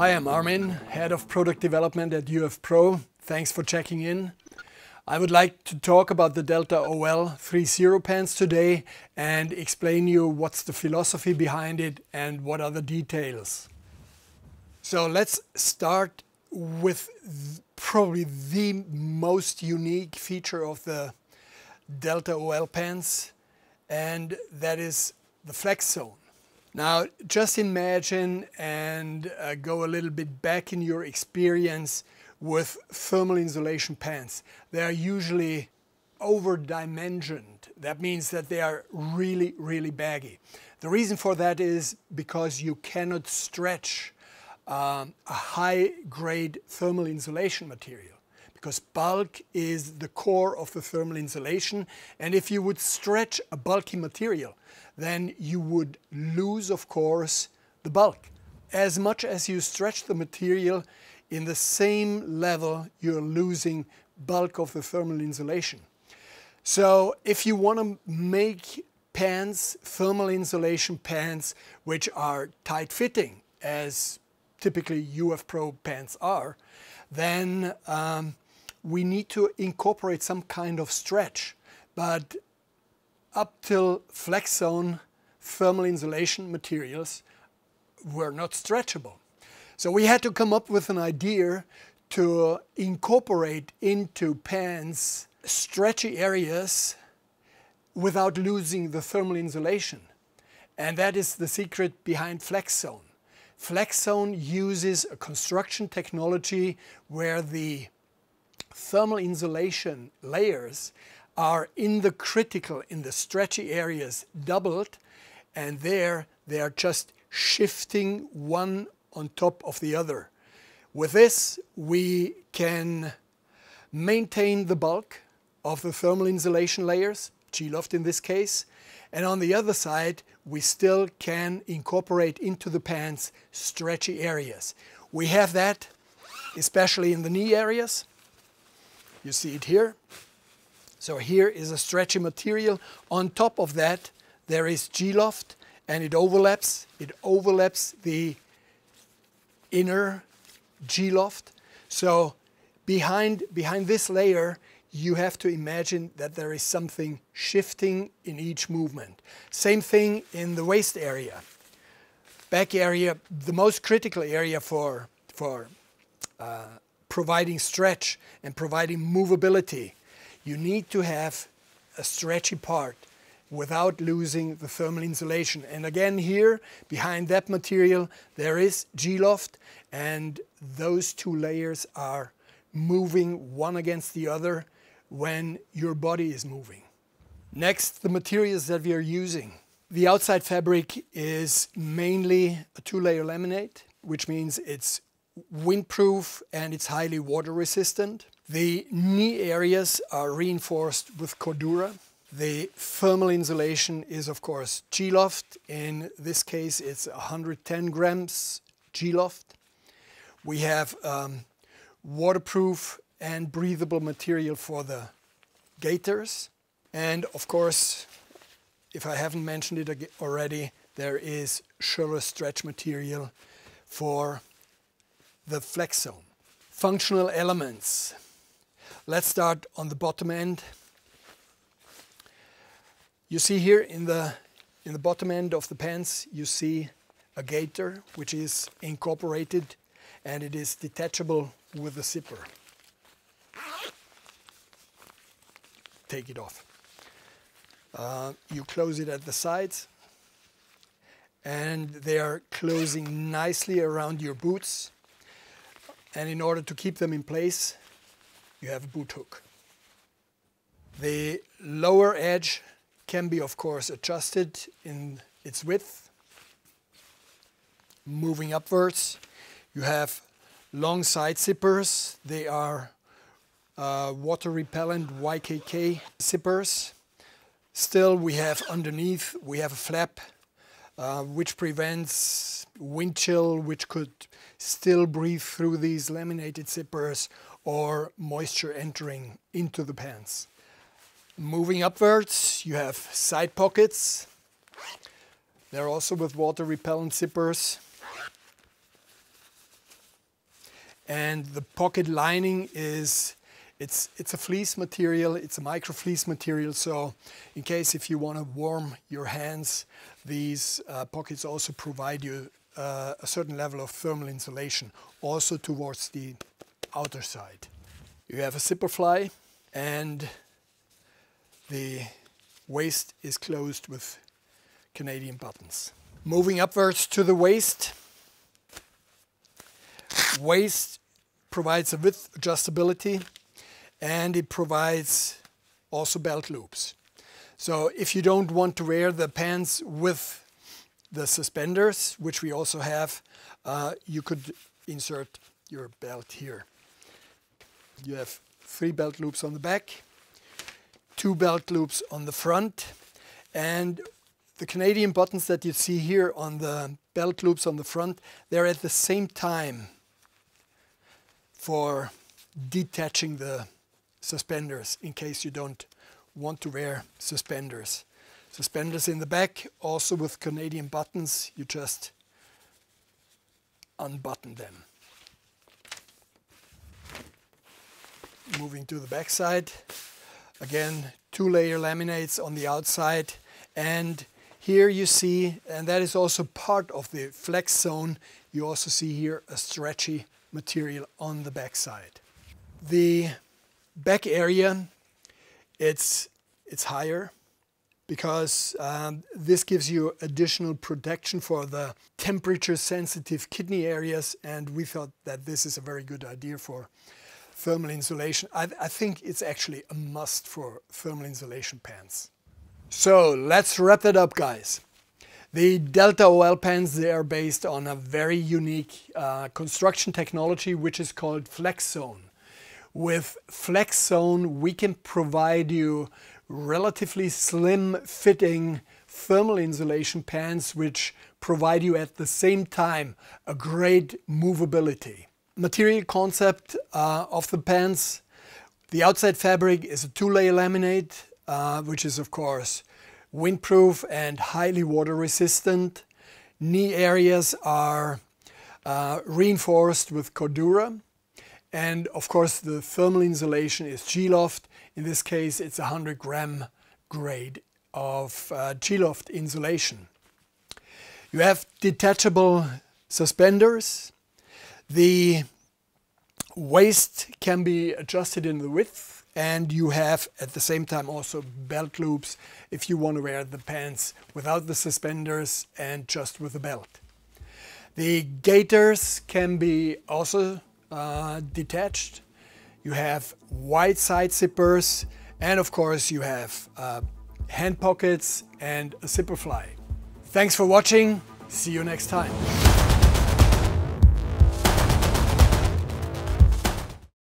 I am Armin, Head of Product Development at UF Pro. Thanks for checking in. I would like to talk about the Delta OL 3.0 pants today and explain you what's the philosophy behind it and what are the details. So let's start with probably the most unique feature of the Delta OL pants, and that is the FlexZone. Now just imagine and go a little bit back in your experience with thermal insulation pants. They are usually over-dimensioned. That means that they are really, really baggy. The reason for that is because you cannot stretch a high-grade thermal insulation material, because bulk is the core of the thermal insulation, and if you would stretch a bulky material, then you would lose, of course, the bulk. As much as you stretch the material, in the same level you're losing bulk of the thermal insulation. So if you want to make pants, thermal insulation pants, which are tight-fitting, as typically UF Pro pants are, then we need to incorporate some kind of stretch. But up till FlexZone, thermal insulation materials were not stretchable. So we had to come up with an idea to incorporate into pants stretchy areas without losing the thermal insulation. And that is the secret behind FlexZone. FlexZone uses a construction technology where the thermal insulation layers are in the critical, in the stretchy areas, doubled, and there they are just shifting one on top of the other. With this, we can maintain the bulk of the thermal insulation layers, G-Loft in this case, and on the other side, we still can incorporate into the pants stretchy areas. We have that especially in the knee areas. You see it here. So here is a stretchy material. On top of that, there is G-Loft, and it overlaps the inner G-Loft. So behind this layer, you have to imagine that there is something shifting in each movement. Same thing in the waist area. Back area, the most critical area for providing stretch and providing movability. You need to have a stretchy part without losing the thermal insulation. And again here, behind that material, there is G-Loft, and those two layers are moving one against the other when your body is moving. Next, the materials that we are using. The outside fabric is mainly a two-layer laminate, which means it's windproof and it's highly water resistant. The knee areas are reinforced with Cordura. The thermal insulation is, of course, G-Loft. In this case, it's 110 grams G-Loft. We have waterproof and breathable material for the gaiters. And, of course, if I haven't mentioned it already, there is Schoeller stretch material for the FlexZone. Functional elements. Let's start on the bottom end. You see here in the bottom end of the pants, you see a gaiter which is incorporated, and it is detachable with a zipper. Take it off. You close it at the sides, and they are closing nicely around your boots. And in order to keep them in place, you have a boot hook. The lower edge can be, of course, adjusted in its width. Moving upwards, you have long side zippers. They are water repellent YKK zippers. Still, we have underneath, we have a flap which prevents wind chill, which could still breathe through these laminated zippers or moisture entering into the pants. Moving upwards, you have side pockets. They're also with water repellent zippers. And the pocket lining is, it's a fleece material, it's a micro fleece material, so in case if you want to warm your hands, these pockets also provide you a certain level of thermal insulation, also towards the outer side. You have a zipper fly, and the waist is closed with Canadian buttons. Moving upwards to the waist. Waist provides a width adjustability, and it provides also belt loops. So if you don't want to wear the pants with the suspenders, which we also have, you could insert your belt here. You have 3 belt loops on the back, 2 belt loops on the front, and the Canadian buttons that you see here on the belt loops on the front, they're at the same time for detaching the suspenders in case you don't want to wear suspenders. Suspenders in the back, also with Canadian buttons, you just unbutton them. Moving to the back side, again 2-layer laminates on the outside, and here you see, and that is also part of the FlexZone, you also see here a stretchy material on the back side. The back area, it's higher because this gives you additional protection for the temperature sensitive kidney areas, and we thought that this is a very good idea for thermal insulation. I think it's actually a must for thermal insulation pants. So let's wrap it up, guys. The Delta OL pants, they are based on a very unique construction technology which is called FlexZone. With FlexZone, we can provide you relatively slim fitting thermal insulation pants which provide you at the same time a great movability. Material concept of the pants. The outside fabric is a 2-layer laminate, which is of course windproof and highly water resistant. Knee areas are reinforced with Cordura. And of course the thermal insulation is G-Loft. In this case it's 100 gram grade of G-Loft insulation. You have detachable suspenders. The waist can be adjusted in the width, and you have at the same time also belt loops if you want to wear the pants without the suspenders and just with the belt. The gaiters can be also detached. You have wide side zippers, and of course you have hand pockets and a zipper fly. Thanks for watching. See you next time.